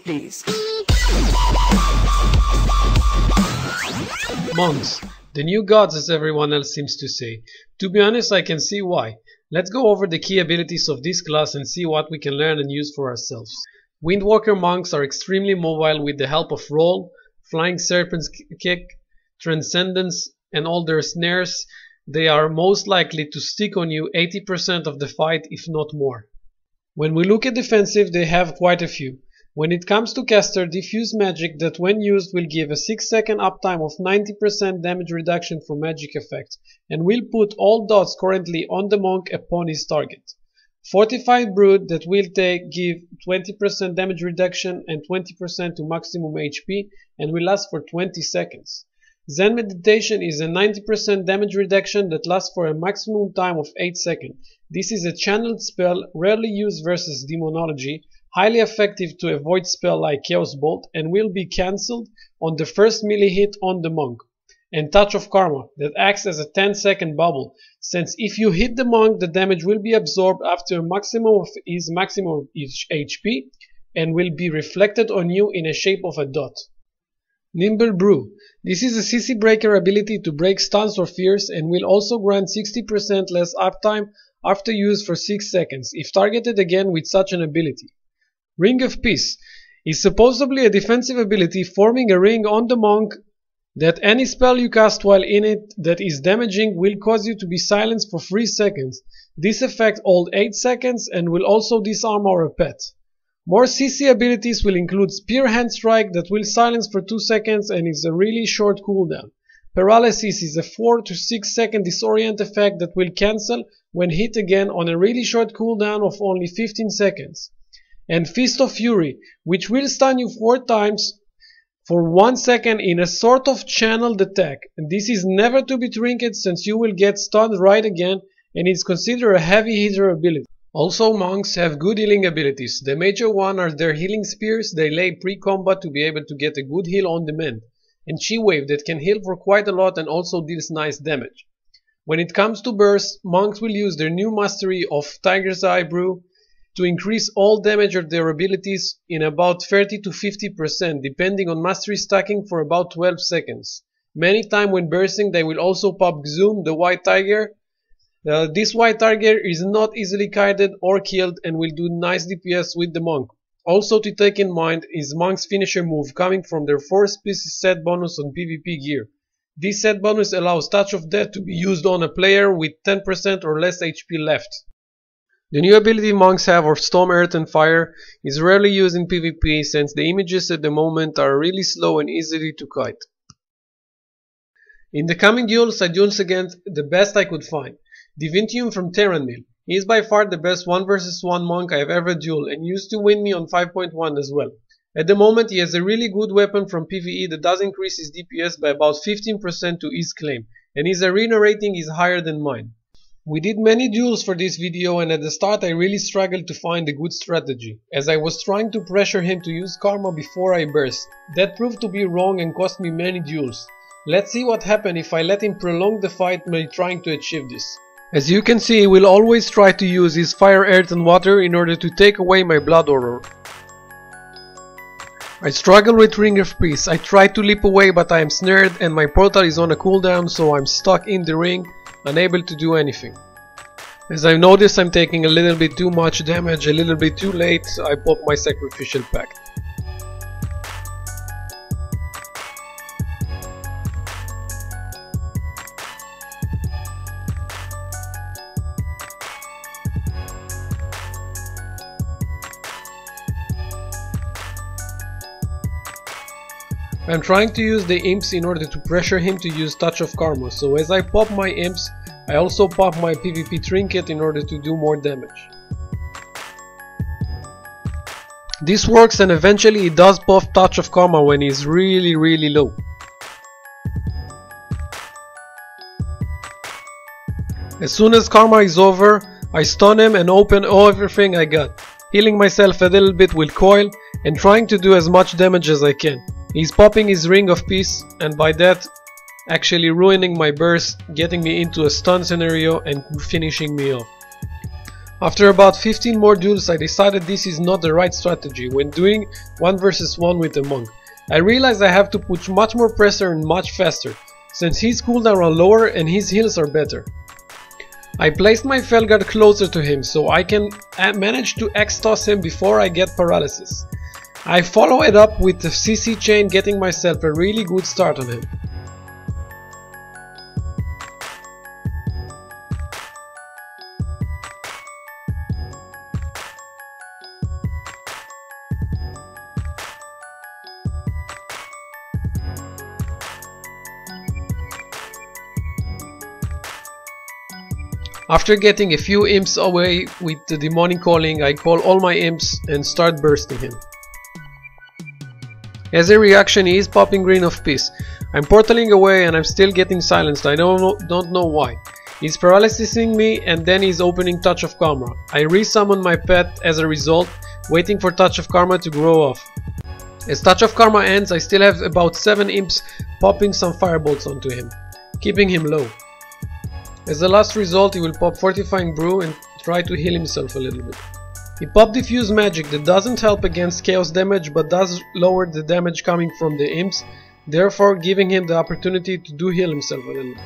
state, please. Monks, the new gods, as everyone else seems to say. To be honest, I can see why. Let's go over the key abilities of this class and see what we can learn and use for ourselves. Windwalker monks are extremely mobile with the help of roll, flying serpent's kick, transcendence, and all their snares. They are most likely to stick on you 80% of the fight, if not more. When we look at defensive, they have quite a few. When it comes to caster, Diffuse Magic that when used will give a 6-second uptime of 90% damage reduction for magic effects, and will put all dots currently on the monk upon his target. Fortifying Brew that will give 20% damage reduction and 20% to maximum HP, and will last for 20 seconds. Zen Meditation is a 90% damage reduction that lasts for a maximum time of 8 seconds. This is a channeled spell rarely used versus Demonology, highly effective to avoid spell like Chaos Bolt, and will be cancelled on the first melee hit on the monk. And Touch of Karma, that acts as a 10-second bubble, since if you hit the monk, the damage will be absorbed after a maximum of his maximum HP, and will be reflected on you in a shape of a dot. Nimble Brew. This is a CC breaker ability to break stuns or fears, and will also grant 60% less uptime after use for 6 seconds, if targeted again with such an ability. Ring of Peace is supposedly a defensive ability forming a ring on the monk that any spell you cast while in it that is damaging will cause you to be silenced for 3 seconds. This effect holds 8 seconds and will also disarm our pet. More CC abilities will include Spear Hand Strike that will silence for 2 seconds and is a really short cooldown. Paralysis is a 4 to 6 second disorient effect that will cancel when hit again on a really short cooldown of only 15 seconds. And Feast of Fury, which will stun you 4 times for 1 second in a sort of channeled attack. And this is never to be trinketed since you will get stunned right again and is considered a heavy hitter ability. Also, monks have good healing abilities. The major one are their healing spears. They lay pre-combat to be able to get a good heal on demand. And Chi Wave that can heal for quite a lot and also deals nice damage. When it comes to bursts, monks will use their new mastery of Tiger's Eye Brew to increase all damage of their abilities in about 30 to 50% depending on mastery stacking for about 12 seconds. Many times when bursting they will also pop Xoom, the white tiger. This white tiger is not easily kited or killed and will do nice DPS with the monk. Also to take in mind is monk's finisher move coming from their 4 species set bonus on PvP gear. This set bonus allows Touch of Death to be used on a player with 10% or less HP left. The new ability monks have of Storm, Earth and Fire is rarely used in PvP since the images at the moment are really slow and easily to kite. In the coming duels I duels against the best I could find. Divintium from Terran Mill. He is by far the best 1v1 monk I have ever dueled and used to win me on 5.1 as well. At the moment he has a really good weapon from PvE that does increase his DPS by about 15% to his claim, and his arena rating is higher than mine. We did many duels for this video and at the start I really struggled to find a good strategy, as I was trying to pressure him to use Karma before I burst. That proved to be wrong and cost me many duels. Let's see what happened if I let him prolong the fight by trying to achieve this. As you can see, he will always try to use his fire, earth and water in order to take away my Blood Horror. I struggle with Ring of Peace. I try to leap away but I am snared and my portal is on a cooldown, so I am stuck in the ring, unable to do anything. As I notice I am taking a little bit too much damage, a little bit too late, I pop my Sacrificial Pact. I'm trying to use the imps in order to pressure him to use Touch of Karma, so as I pop my imps, I also pop my PvP trinket in order to do more damage. This works and eventually he does pop Touch of Karma when he's really low. As soon as Karma is over, I stun him and open everything I got, healing myself a little bit with coil and trying to do as much damage as I can. He's popping his Ring of Peace and by that actually ruining my burst, getting me into a stun scenario and finishing me off. After about 15 more duels I decided this is not the right strategy when doing 1v1 with a monk. I realized I have to put much more pressure and much faster, since his cooldown are lower and his heals are better. I placed my Felguard closer to him so I can manage to X-toss him before I get paralysis. I follow it up with the CC chain, getting myself a really good start on him. After getting a few imps away with the Demonic Calling, I call all my imps and start bursting him. As a reaction he is popping Ring of Peace. I'm portaling away and I'm still getting silenced, I don't know why. He's paralysing me and then he's opening Touch of Karma. I resummon my pet as a result, waiting for Touch of Karma to grow off. As Touch of Karma ends I still have about 7 imps popping some firebolts onto him, keeping him low. As a last result he will pop Fortifying Brew and try to heal himself a little bit. He popped Diffuse Magic that doesn't help against chaos damage but does lower the damage coming from the imps, therefore giving him the opportunity to heal himself a little bit.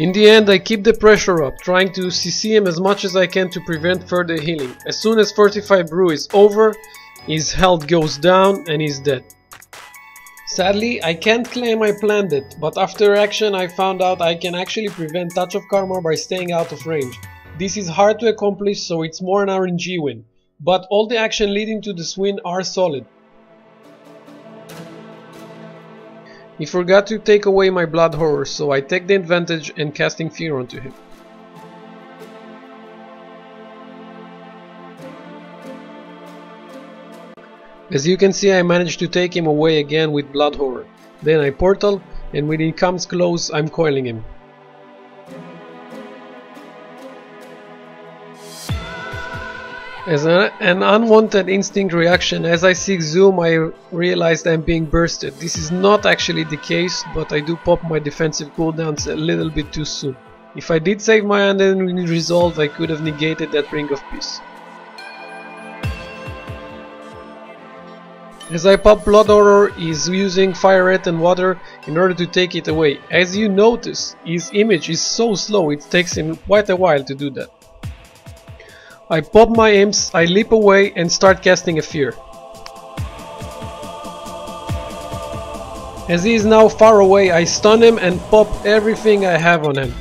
In the end I keep the pressure up, trying to CC him as much as I can to prevent further healing. As soon as Fortifying Brew is over, his health goes down and he's dead. Sadly, I can't claim I planned it, but after action I found out I can actually prevent Touch of Karma by staying out of range. This is hard to accomplish, so it's more an RNG win, but all the action leading to this win are solid. He forgot to take away my Blood Horror, so I take the advantage and casting Fear onto him. As you can see I managed to take him away again with Blood Horror, then I portal and when he comes close I'm coiling him. As an unwanted instinct reaction, as I seek Xoom I realized I'm being bursted. This is not actually the case, but I do pop my defensive cooldowns a little bit too soon. If I did save my Undead Resolve I could have negated that Ring of Peace. As I pop Blood Horror, he is using Fire, Earth and Water in order to take it away. As you notice, his image is so slow, it takes him quite a while to do that. I pop my imps, I leap away and start casting a Fear. As he is now far away, I stun him and pop everything I have on him,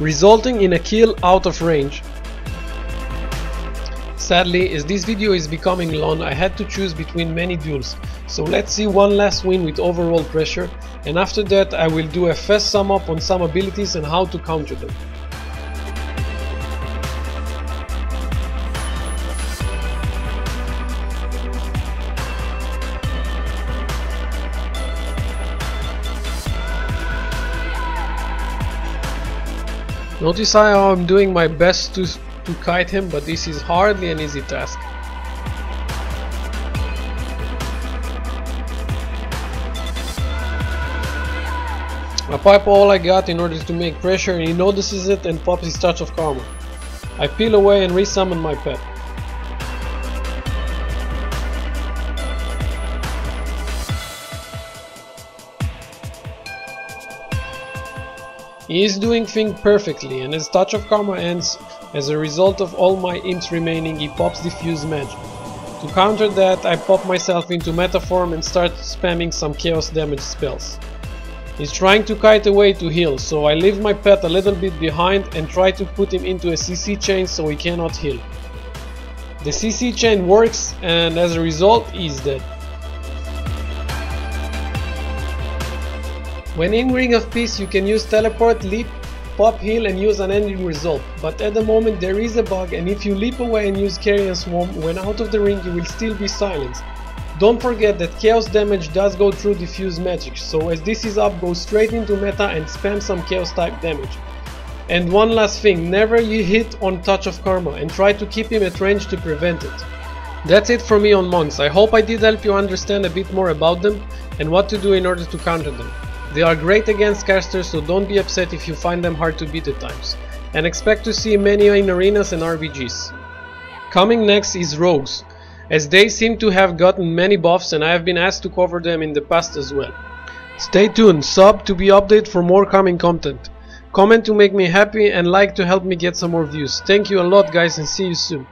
resulting in a kill out of range. Sadly, as this video is becoming long, I had to choose between many duels, so let's see one last win with overall pressure, and after that I will do a fast sum up on some abilities and how to counter them. Notice how I'm doing my best to kite him, but this is hardly an easy task. I pipe all I got in order to make pressure and he notices it and pops his Touch of Karma. I peel away and resummon my pet. He is doing things perfectly, and as Touch of Karma ends, as a result of all my imps remaining, he pops Diffuse Magic. To counter that, I pop myself into Metaform and start spamming some chaos damage spells. He's trying to kite away to heal, so I leave my pet a little bit behind and try to put him into a CC chain so he cannot heal. The CC chain works, and as a result, he's dead. When in Ring of Peace you can use Teleport, Leap, Pop, Heal and use Unending Resolve, but at the moment there is a bug and if you leap away and use Carrion Swarm, when out of the ring you will still be silenced. Don't forget that chaos damage does go through Diffuse Magic, so as this is up go straight into meta and spam some chaos type damage. And one last thing, never you hit on Touch of Karma and try to keep him at range to prevent it. That's it for me on monks, I hope I did help you understand a bit more about them and what to do in order to counter them. They are great against casters, so don't be upset if you find them hard to beat at times. and expect to see many in arenas and RBGs. Coming next is Rogues, as they seem to have gotten many buffs and I have been asked to cover them in the past as well. Stay tuned, sub to be updated for more coming content. Comment to make me happy and like to help me get some more views. Thank you a lot guys and see you soon.